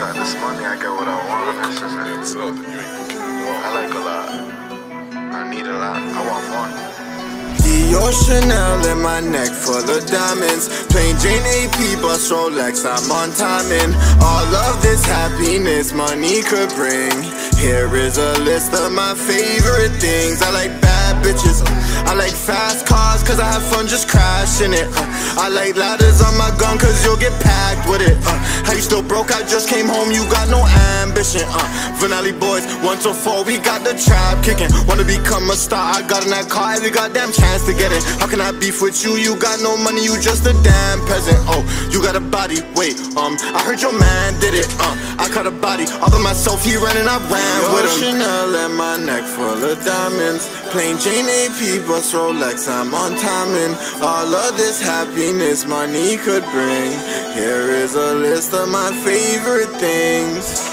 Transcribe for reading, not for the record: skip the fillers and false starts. got this money, I got what I want. That's it. I like a lot. I need a lot. I want more. Dior, Chanel in my neck full of diamonds. Plain Jane, AP, bust Rolex, I'm on timing. All of this happiness money could bring. Here is a list of my favorite things. I like bad bitches, I like fast cars, cause I have fun just crashing it. I like ladders on my gun, cause you'll get packed with it. How you still broke? I just came home, you got no ambition. Vanelli boys, 1 to 4, we got the trap kicking. Wanna become a star, I got in that car every goddamn chance to get it. How can I beef with you? You got no money, you just a damn peasant. Oh, you got a body, wait, I heard your man did it. I caught a body, all by myself, he ran and I ran with him. Chanel in my neck full of diamonds. Plain Jane, AP, bust Rolex, I'm on timing. All of this happiness money could bring. Here is a list of my favorite things.